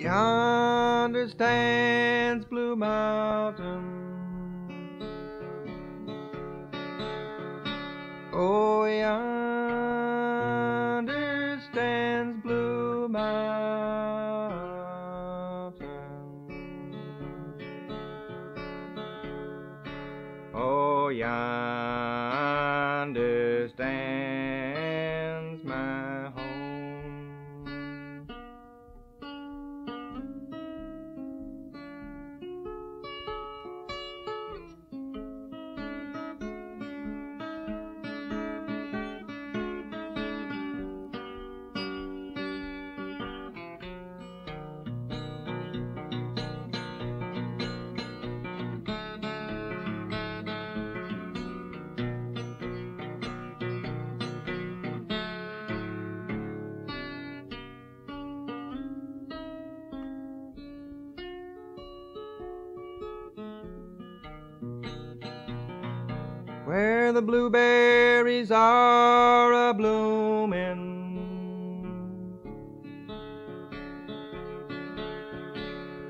Yonder stands Blue Mountain, oh, yonder stands Blue Mountain, oh, yonder stands my home. Where the blueberries are a-bloomin',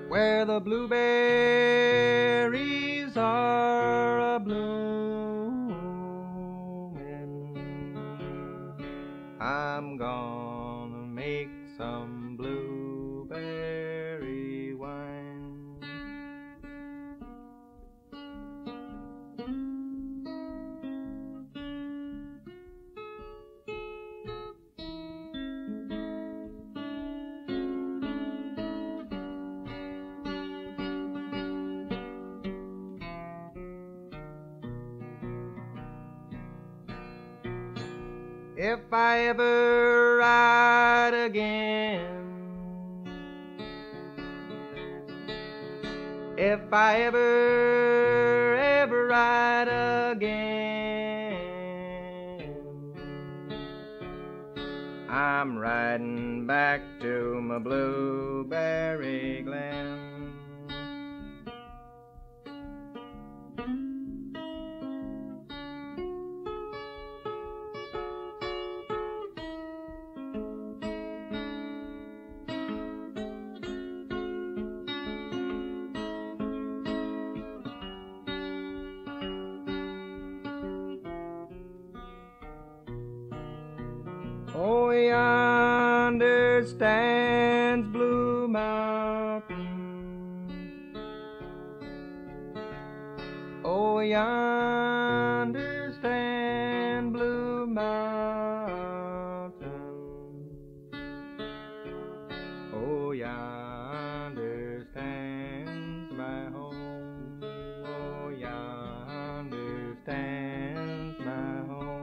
where the blueberries are a-bloomin', I'm gonna make some blueberry wine. If I ever ride again, if I ever ride again, I'm riding back to my blueberry glen. Oh, yonder stands Blue Mountain, oh, yonder stands Blue Mountain, oh, yonder stands my home, oh, yonder stands my home.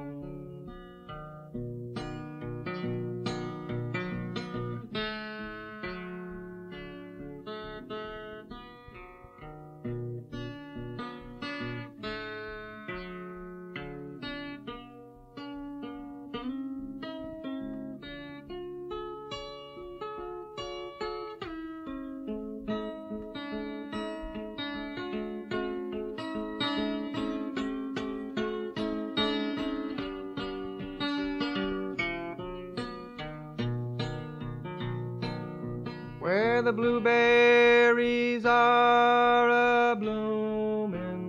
Where the blueberries are a-bloomin',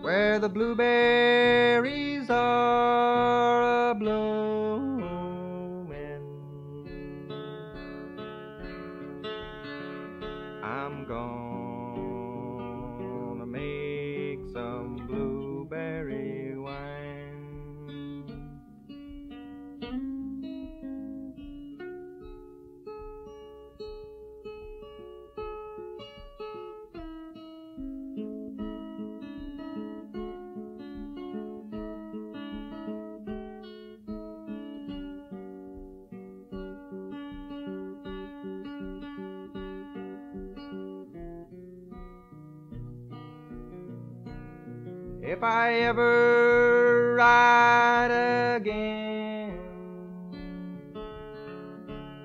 where the blueberries are a-bloomin', I'm gonna make some blueberry wine. if I ever ride again.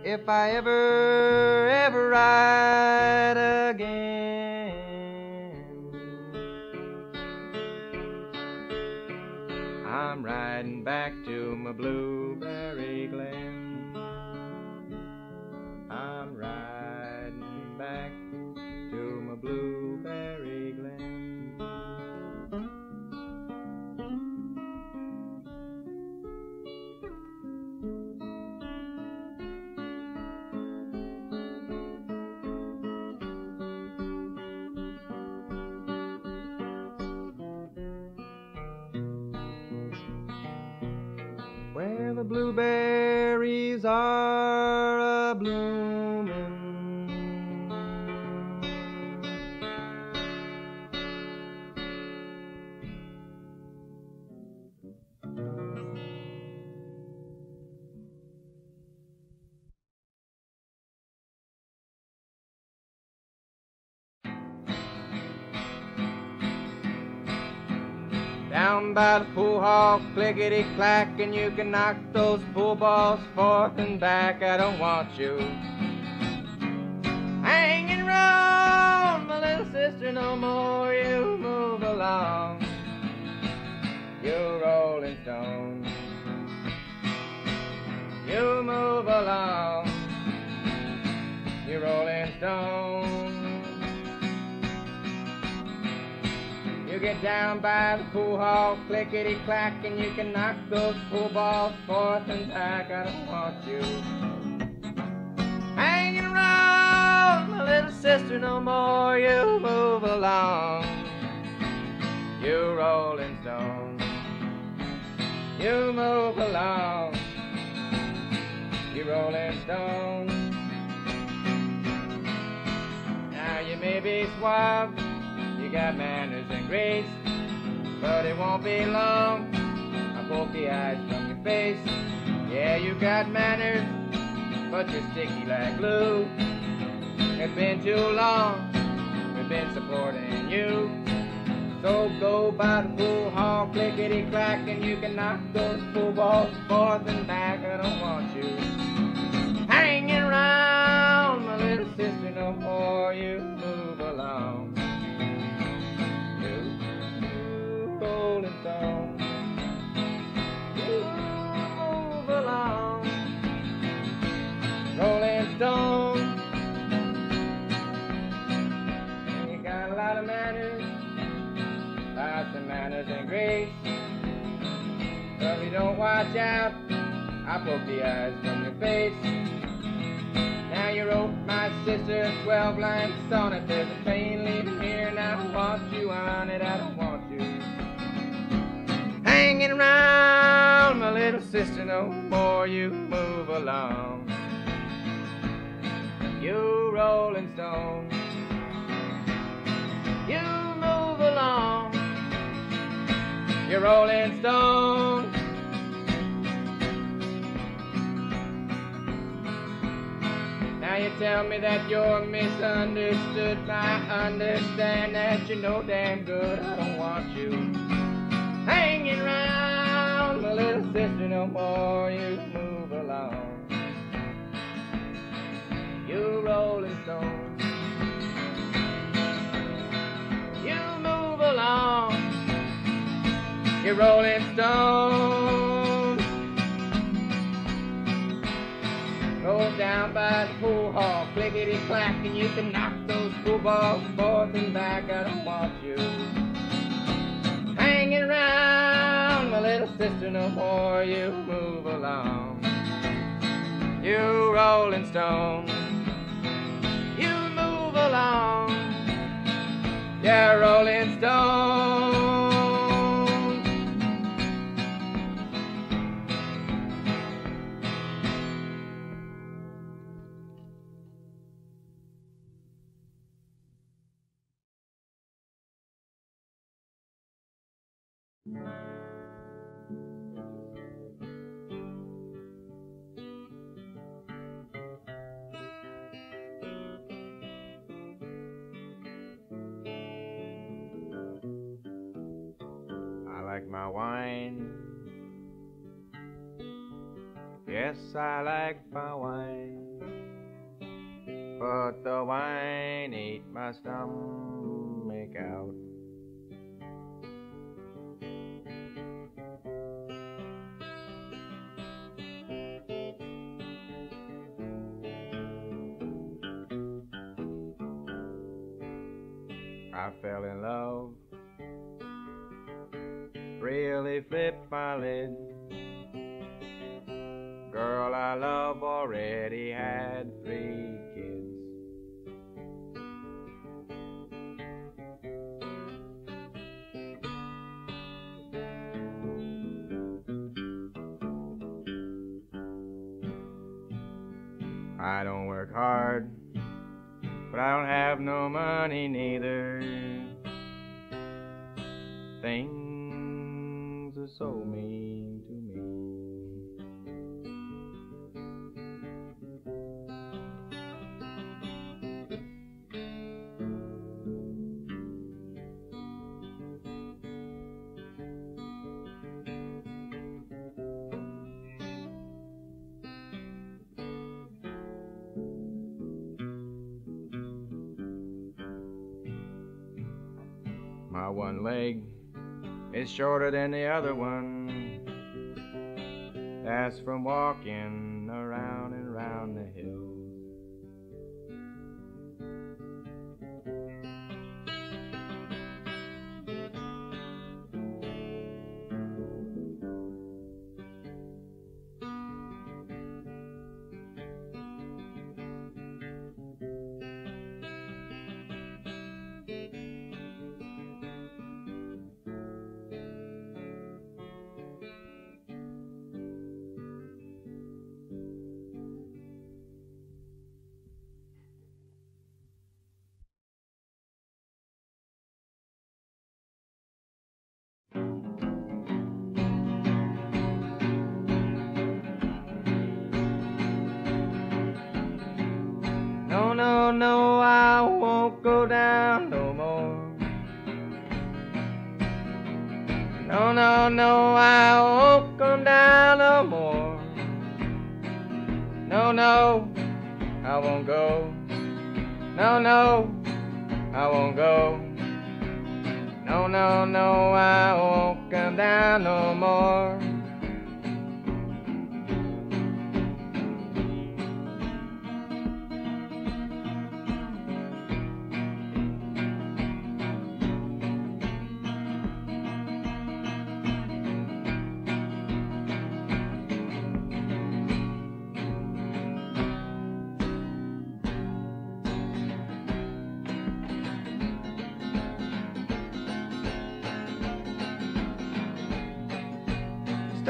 If I ever, ever ride again. I'm riding back to my blueberry glen. I'm riding back to my blueberry glen. Where the blueberries are a-bloomin', down by the pool hall, clickety-clack, and you can knock those pool balls forth and back. I don't want you hanging round, my little sister, no more. You move along, you rolling stone. You move along, you rolling stone. You get down by the pool hall, clickety-clack, and you can knock those pool balls forth and back. I don't want you hanging around, my little sister, no more. You move along, you rolling stone. You move along, you rolling stone. Now you may be suave, you got manners and grace, but it won't be long, I'll poke the eyes from your face. Yeah, you got manners, but you're sticky like glue. It's been too long, we've been supporting you. So go by the pool hall, clickety-clack, and you can knock those pool balls forth and back. I don't want you hanging around, my little sister, no more. You move along, down. You move along, rolling stone. And you got a lot of manners, lots of manners and grace, but if you don't watch out, I'll poke the eyes from your face. Now you wrote my sister 12 lines sonnet. There's a train leaving here, and I want you on it. I don't want you hanging around, my little sister, no more. You move along, you rolling stone. You move along, you rolling stone. Now you tell me that you're misunderstood. I understand that you know damn good I don't want you hanging round, my little sister, no more. You move along, you rolling stone. You move along, you rolling stone. Roll down by the pool hall, clickety-clack, and you can knock those pool balls forth and back. I don't want you hanging around, my little sister, no more. You move along, you rolling stone. You move along, yeah, rolling stone. my wine. Yes, I like my wine, but the wine ate my stomach out. I fell in love, really flipped my lid. Girl I love already had 3 kids. I don't work hard, but I don't have no money neither. Things are so mean to me. My one leg is shorter than the other one. That's from walking around and round the hill. No, no, no, I won't go down no more. No, no, no, I won't come down no more. No, no, I won't go. No, no, I won't go. No, no, no, I won't come down no more.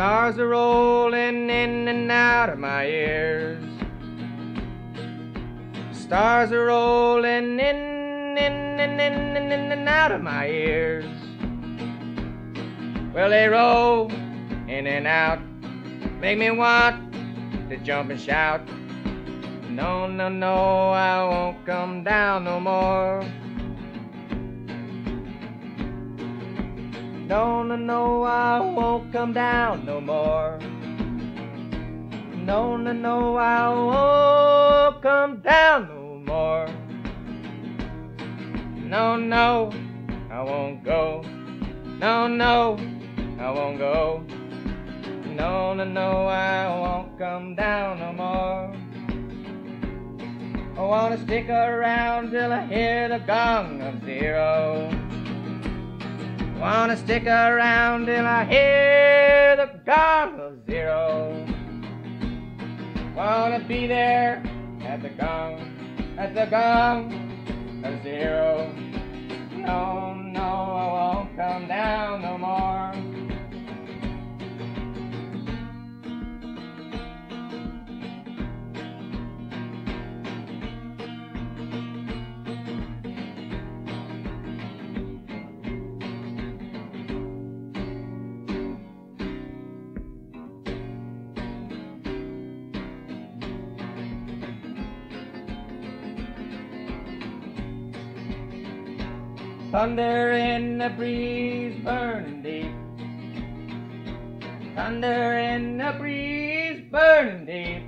Stars are rolling in and out of my ears. Stars are rolling in and out of my ears. Well, they roll in and out, make me want to jump and shout. No, no, no, I won't come down no more. No, no, no, I won't come down no more. No, no, no, I won't come down no more. No, no, I won't go. No, no, I won't go. No, no, no, I won't come down no more. I wanna stick around till I hear the gong of 0. Wanna stick around till I hear the gong of 0. Wanna be there at the gong of 0. No, no, I won't come down no more. Thunder in the breeze, burning deep. thunder and the breeze burn deep.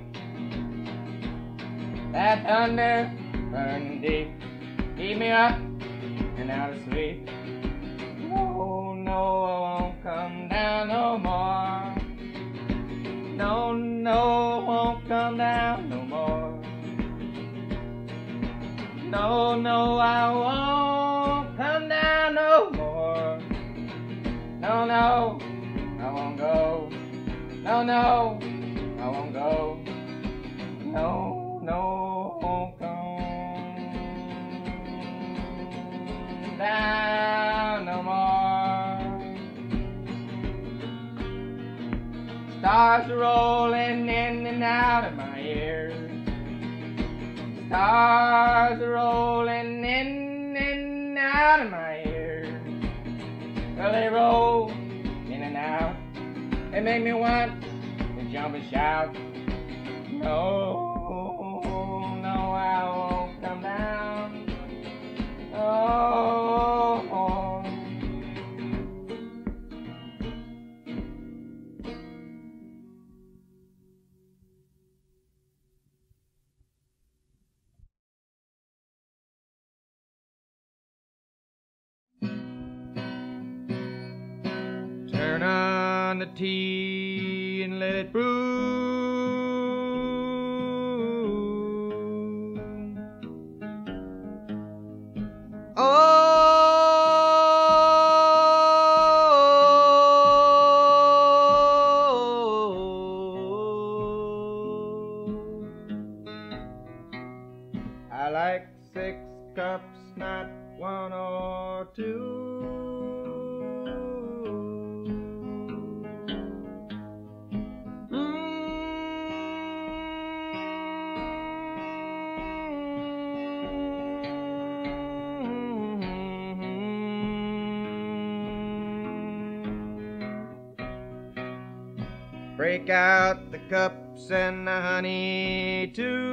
That thunder burn deep. Keep me up and out of sleep. Oh no, I won't come down no more. No, no, I won't come down no more. No, no, I won't come down no more. No, no, I won't go. No, no, I won't go. No, no, I won't come down no more. Stars are rolling in and out of my ears. Stars are rolling in and out of my ears. Well, they roll in and out. They make me want to jump and shout. No, no, I won't come down. Oh. Turn on the tea and let it brew. Oh, I like 6 cups, not 1 or 2. Break out the cups and the honey too.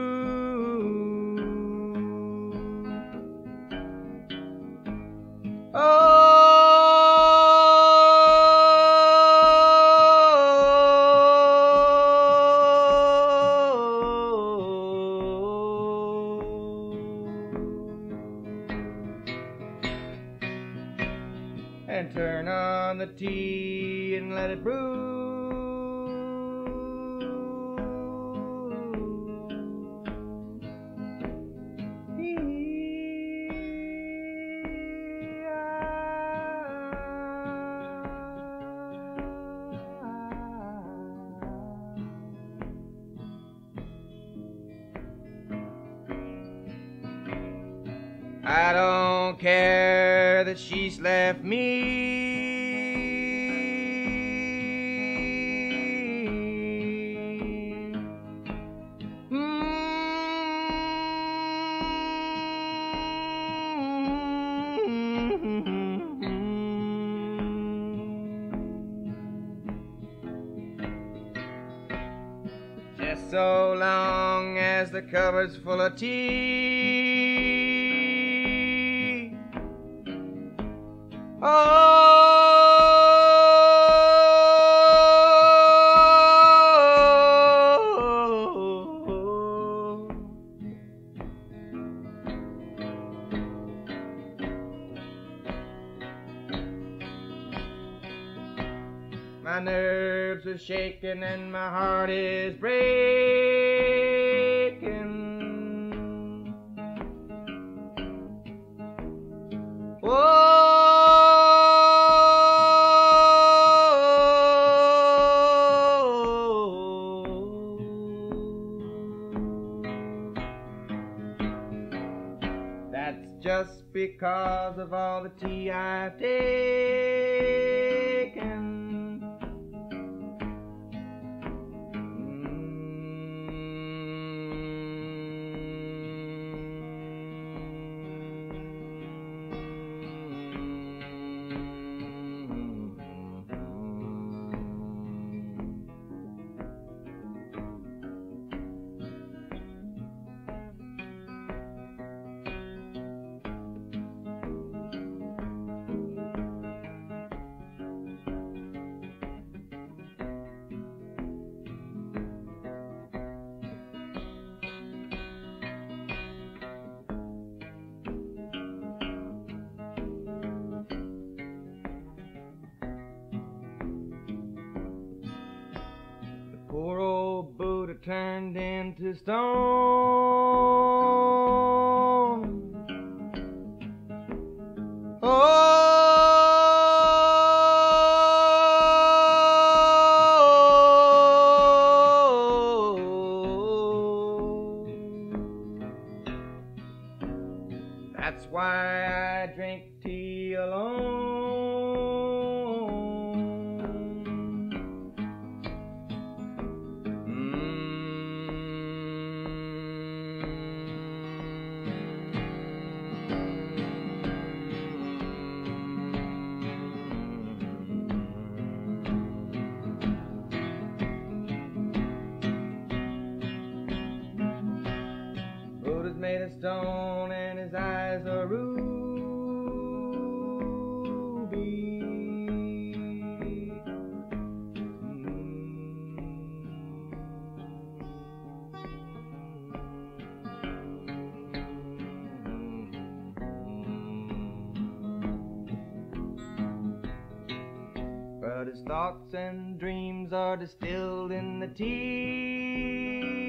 Oh, and turn on the tea and let it brew. I don't care that she's left me. Just so long as the cupboard's full of tea. Oh, my nerves are shaking and my heart is breaking. Whoa. Just because of all the tea I've taken. Poor old Buddha turned into stone. Oh, that's why I drink tea alone. Made of stone and his eyes are ruby. But his thoughts and dreams are distilled in the tea.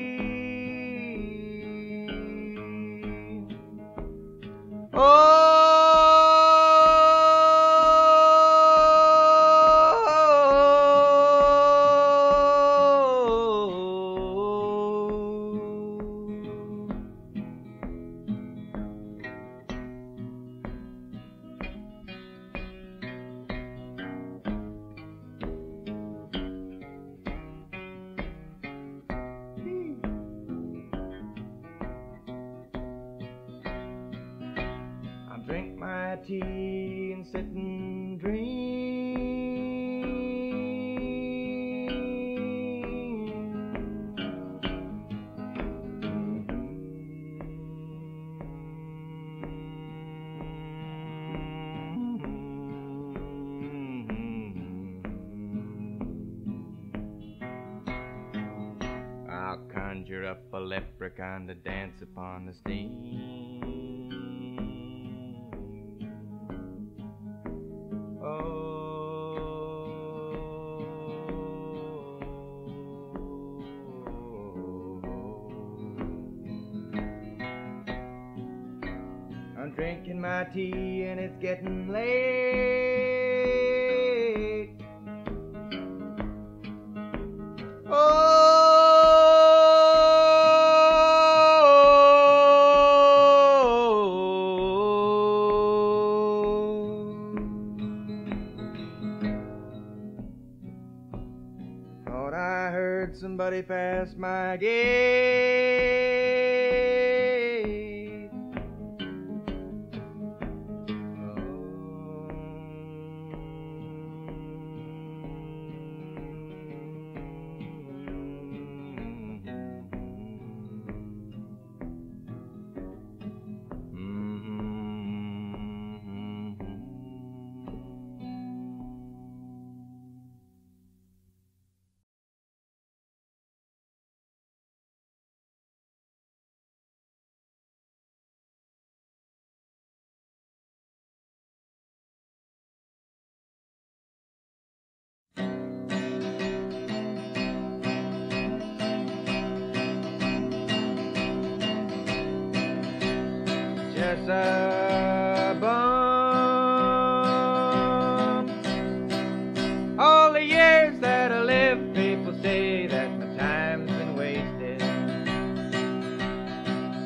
Tea and sit and dream. I'll conjure up a leprechaun to dance upon the steam. I'm drinking my tea and it's getting late. Oh, thought I heard somebody pass my gate. Just a bum. All the years that I lived, people say that my time's been wasted.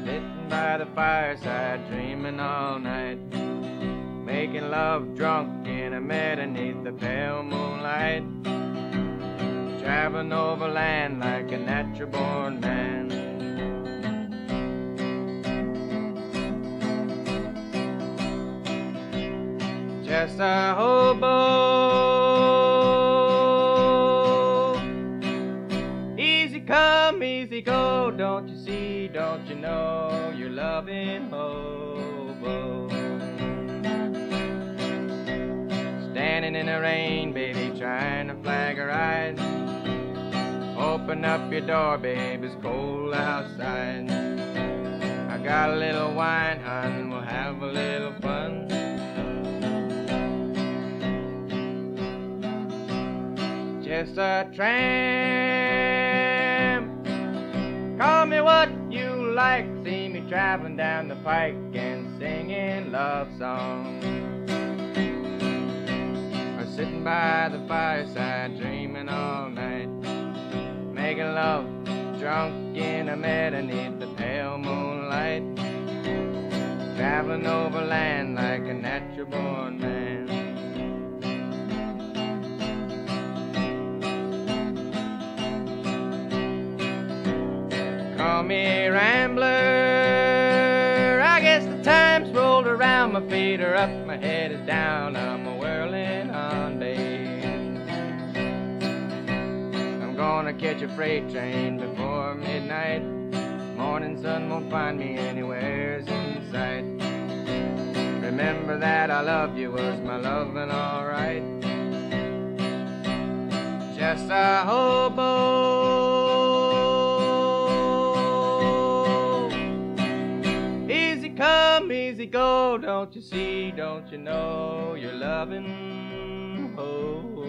Sitting by the fireside, dreaming all night, making love drunk in a bed beneath the pale moonlight, traveling over land like a natural-born man. Just a hobo, easy come, easy go. Don't you see, don't you know, you're loving hobo. Standing in the rain, baby, trying to flag a ride. Open up your door, baby, it's cold outside. I got a little wine, hun, we'll have a little fun. Just a tramp. like to see me driving down the pike and singing love songs, or sitting by the fireside dreaming all night, making love drunk in a meadow neath the pale moonlight, traveling over land like a natural born man. Call me rambler, I guess the time's rolled around, my feet are up, my head is down, I'm a whirling on day. I'm gonna catch a freight train before midnight, morning sun won't find me anywhere's in sight. Remember that I loved you was my lovin' alright. Just a hobo, easy go, don't you see, don't you know, you're loving hobo.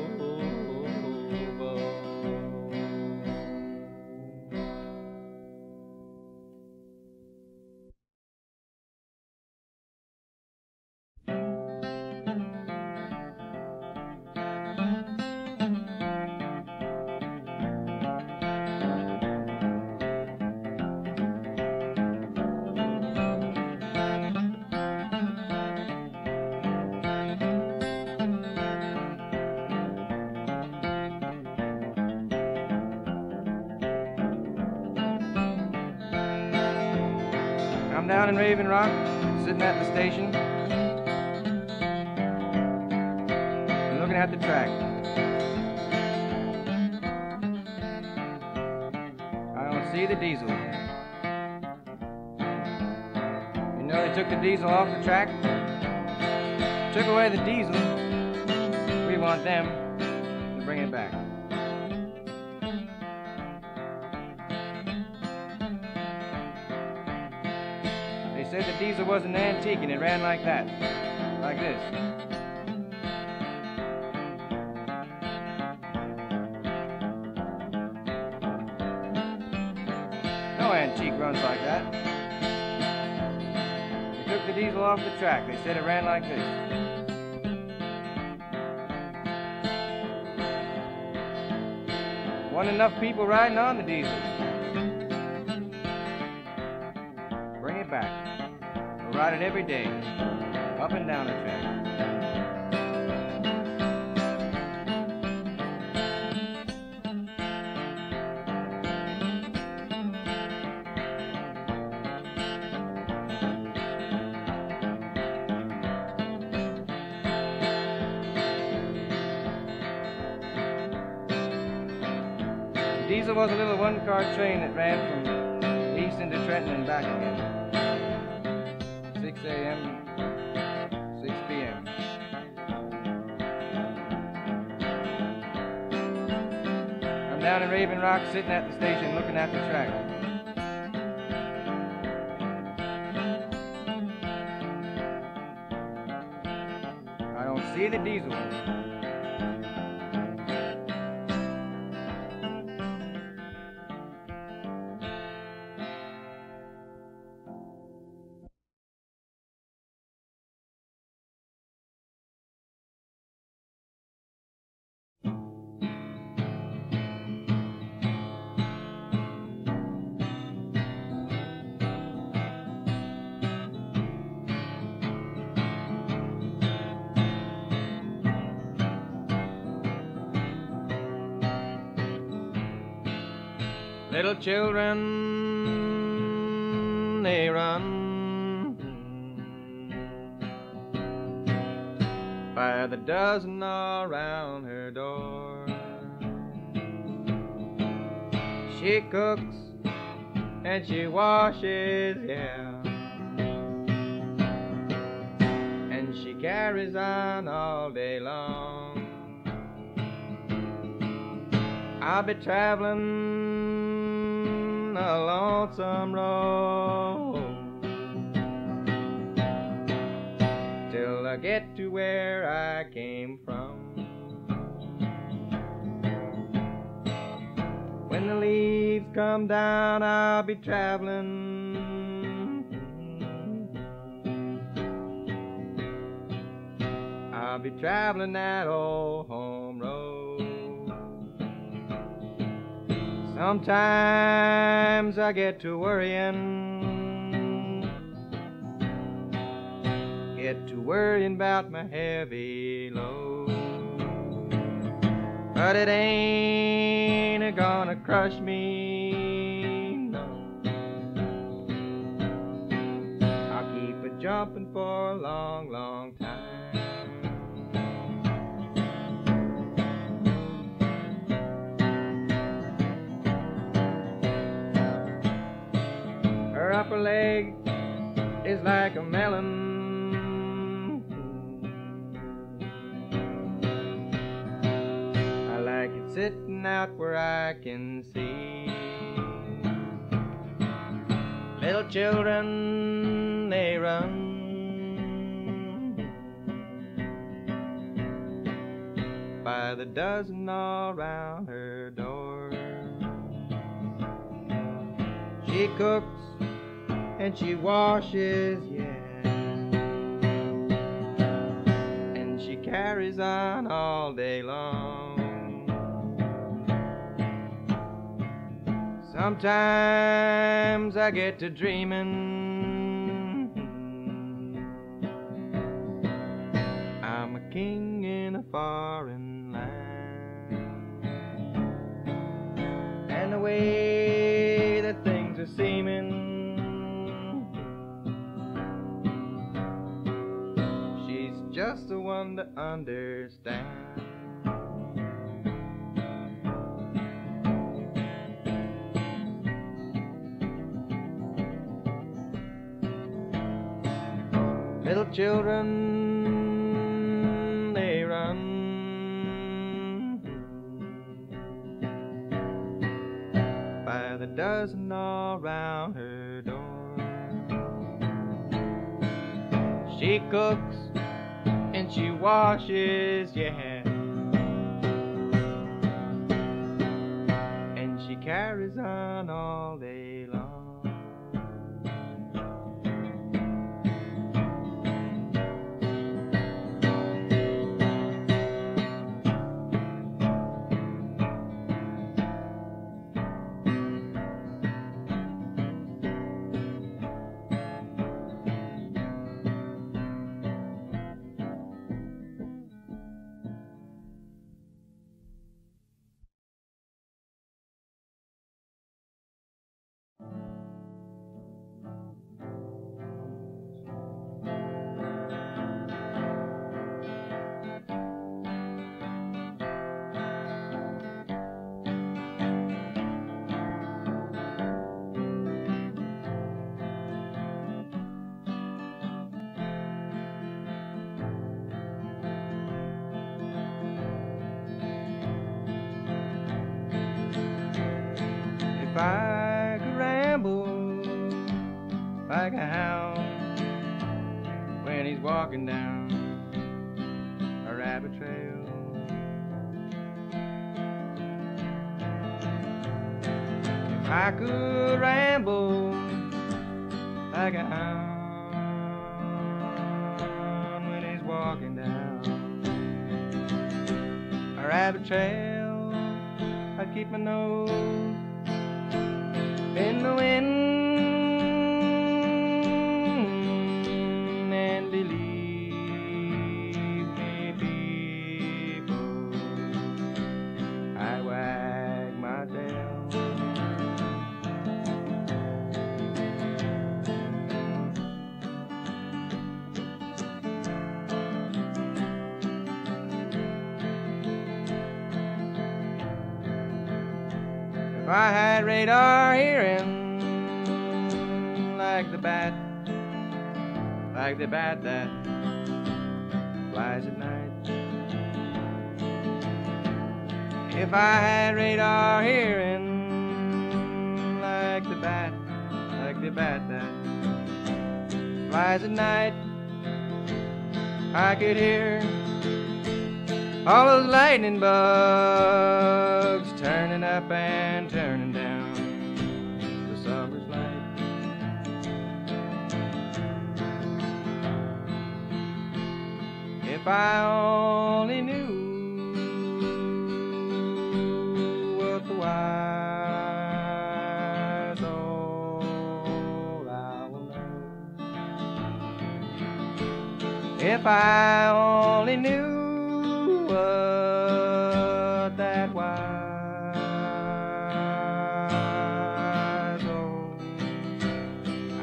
Down in Raven Rock, sitting at the station, looking at the track. I don't see the diesel. You know they took the diesel off the track? Took away the diesel. We want them to bring it back. Said the diesel was an antique and it ran like that, like this. No antique runs like that. They took the diesel off the track, they said it ran like this. Wasn't enough people riding on the diesel. Bring it back. We'll ride it every day, up and down the track. Diesel was a little one-car train that ran from east into Trenton and back again. 6 a.m., 6 p.m. I'm down in Raven Rock, sitting at the station, looking at the track. I don't see the diesel. Little children, they run by the dozen around her door. She cooks and she washes, yeah, and she carries on all day long. I'll be traveling a lonesome road till I get to where I came from. When the leaves leaves come down, I'll be traveling. I'll be traveling that old home road. Sometimes I get to worrying, about my heavy load. But it ain't gonna crush me, no. I'll keep a jumping for a long, long time. Her upper leg is like a melon. I like it sitting out where I can see. Little children, they run by the dozen all round her door. She cooks and she washes, yeah, and she carries on all day long. Sometimes I get to dreaming I'm a king in a foreign land, and the way that things are seeming, just the one to understand. Little children, they run by the dozen all round her door. She cooks and she washes, yeah, and she carries on all day long. If I could ramble like a hound when he's walking down a rabbit trail, if I could ramble like a hound when he's walking down a rabbit trail, I'd keep my nose in the wind, and believe me, people, I wag my tail. If I had radar hearing like the bat that flies at night, if I had radar hearing like the bat that flies at night, I could hear all those lightning bugs turning up and turning down If I only knew what the wise all I will know. If I only knew what that wise all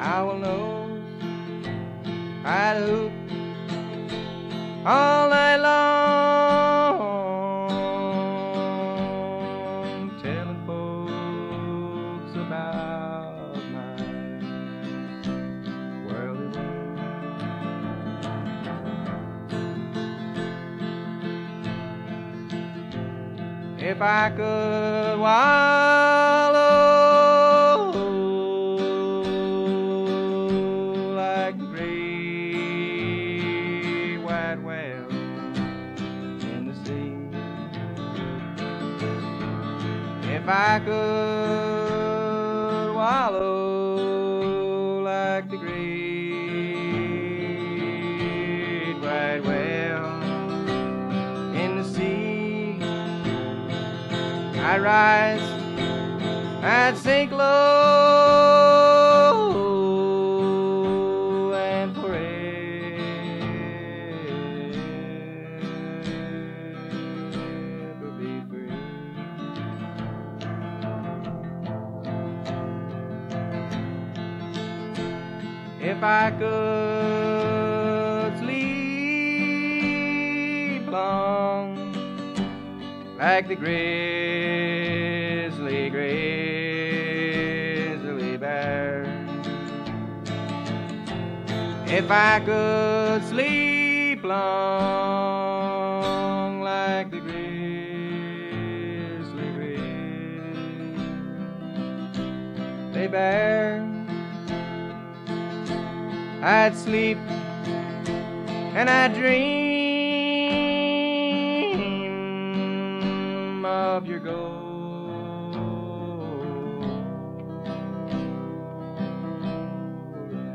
I will know, I'd hoop all night long, telling folks about my worldly life. If I could wallow like the great white whale, if I could wallow like the great white whale in the sea, I'd rise, I'd sink low, and forever be free. If I could sleep long like the grizzly, grizzly bear, if I could sleep long like the grizzly, grizzly bear, I'd sleep and I'd dream of your golden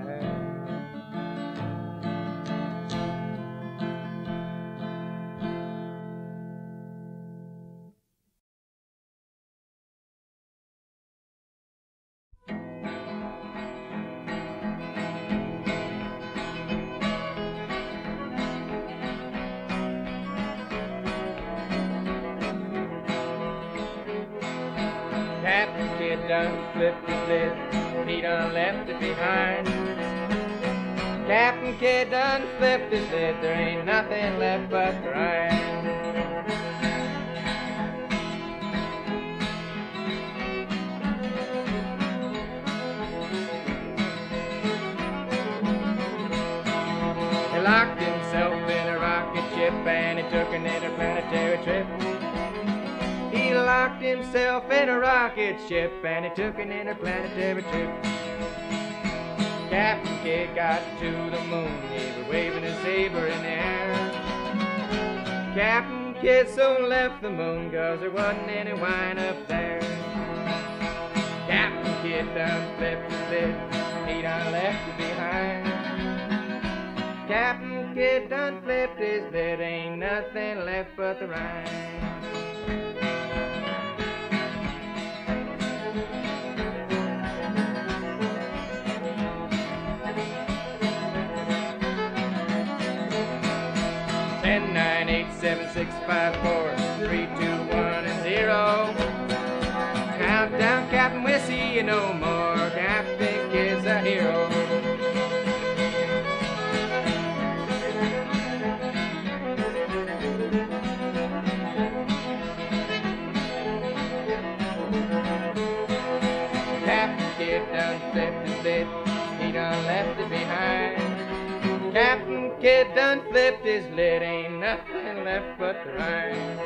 hair. Captain Kidd done flipped the lid, he done left it behind. Captain Kidd done flipped his lid, there ain't nothing left but grind. He locked himself in a rocket ship and he took an interplanetary trip. He locked himself in a rocket ship and he took an interplanetary trip. Captain Kidd got to the moon, he was waving his saber in the air. Captain Kidd soon left the moon, cause there wasn't any wine up there. Captain Kidd done flipped his lid, he done left it behind. Captain Kidd done flipped his lid, ain't nothing left but the rhyme. Ten, 9, 8, 7, 6, 5, 4, 3, 2, 1, and 0. Countdown, Captain, we'll see you no more. Captain Kidd's a hero. Captain Kidd done flipped his lid, he done left it behind. Captain Kidd done flipped his lid, ain't nothing left but the rhyme.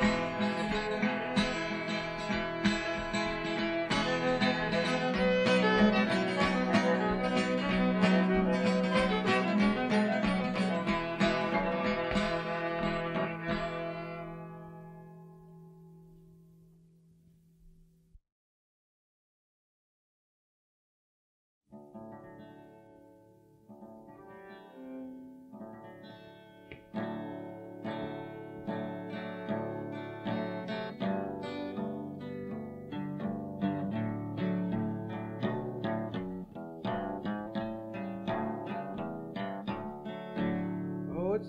so it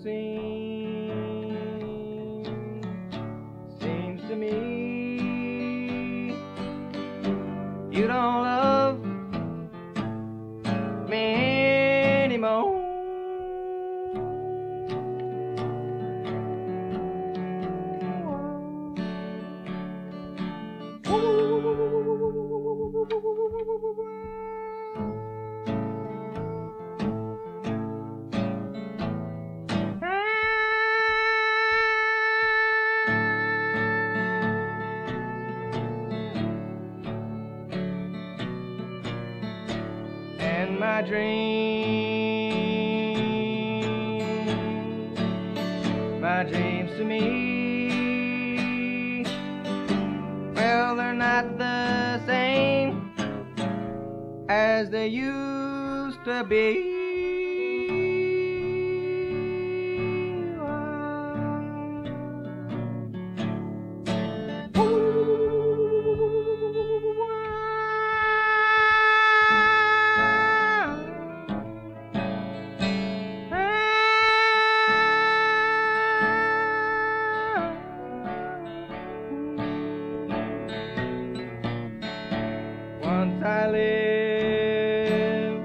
seems to me. You don't love me anymore. My dreams, to me, well, they're not the same as they used to be. I live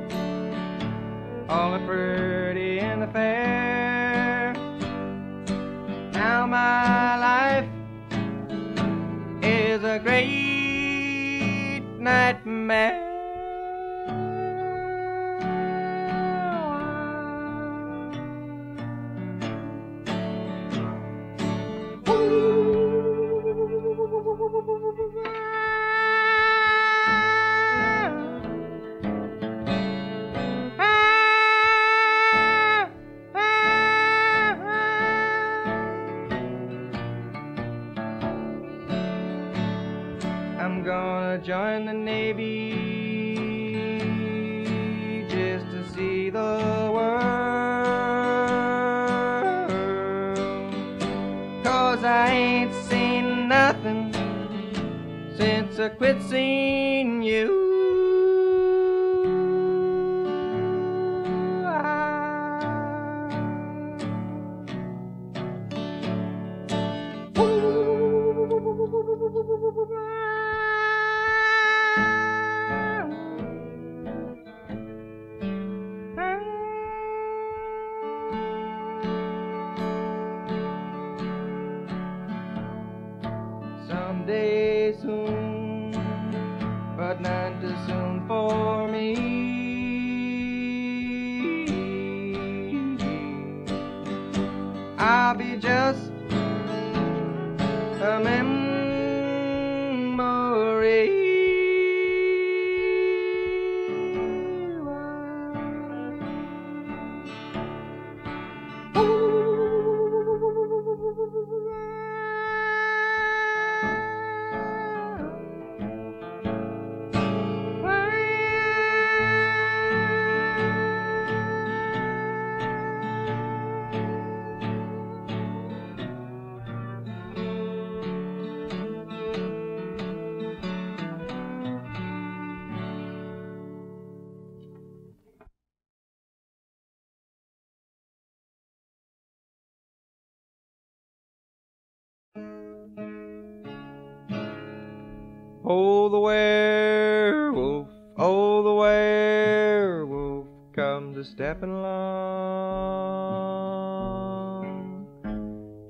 all the pretty and the fair. Now my life is a great nightmare. I'm gonna join the Navy just to see the world, 'cause I ain't seen nothing since I quit seeing you. Someday soon, but not too soon for me. I'll be just a memory. Oh, the werewolf, comes a-steppin' along.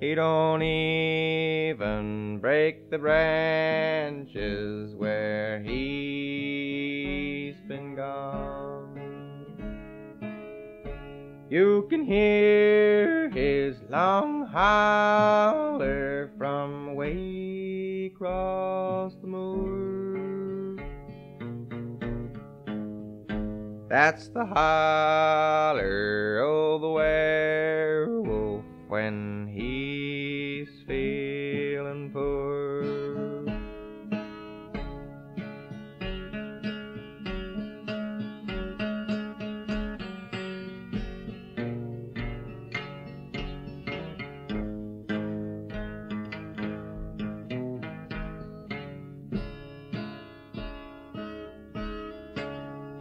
He don't even break the branches where he's been gone. You can hear his long holler from way across the moor. That's the holler of the werewolf when he's feeling poor.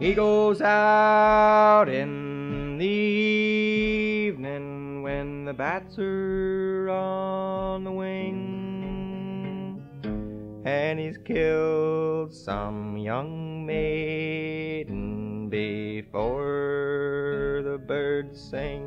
He goes out in the evening when the bats are on the wing, and he's killed some young maiden before the birds sing.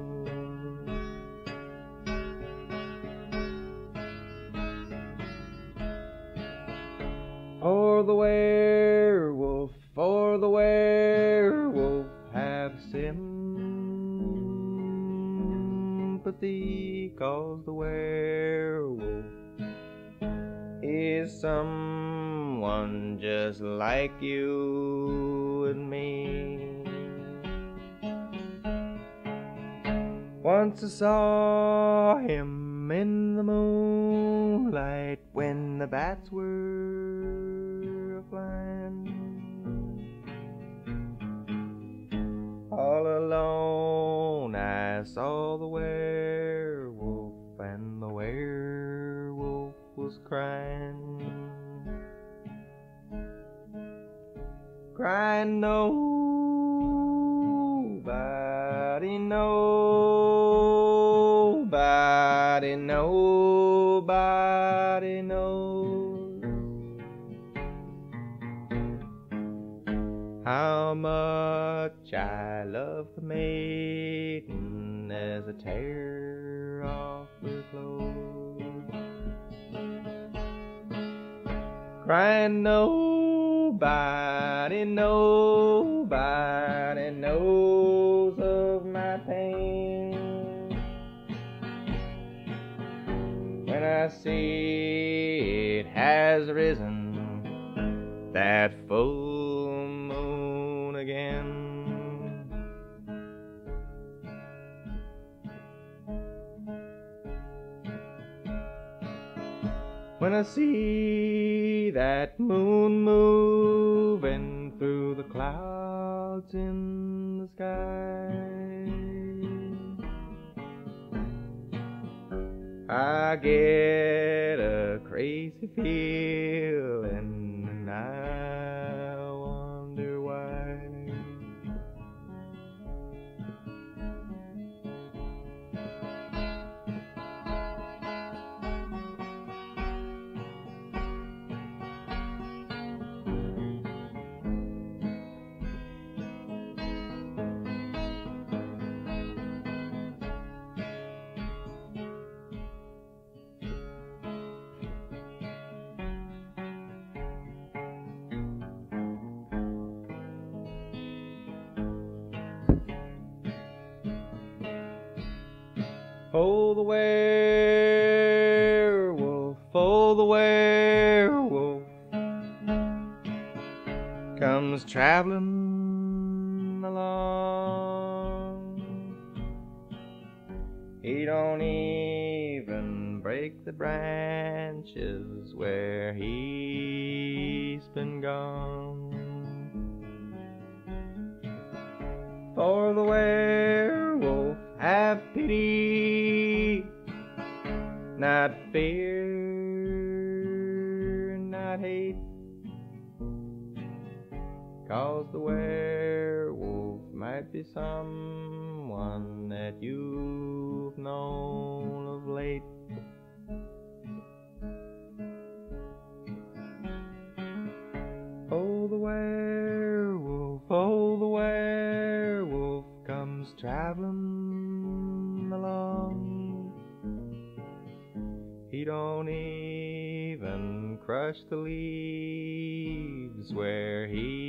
For the werewolf have sympathy, 'cause the werewolf is someone just like you and me. Once I saw him in the moonlight when the bats were flying. All alone I saw the werewolf, and the werewolf was crying. Crying, nobody, nobody, nobody knows how much I love the maiden as I tear off her clothes. Crying, nobody, nobody knows of my pain. When I see it has risen, that fool again. When I see that moon moving through the clouds in the sky, I get a crazy feeling, and I wonder why. Oh the werewolf comes traveling along. He don't even break the branches where he's been gone. For the werewolf have pity, not fear, not hate, 'cause the werewolf might be someone that you've known of late. Oh the werewolf comes traveling along. He don't even crush the leaves where he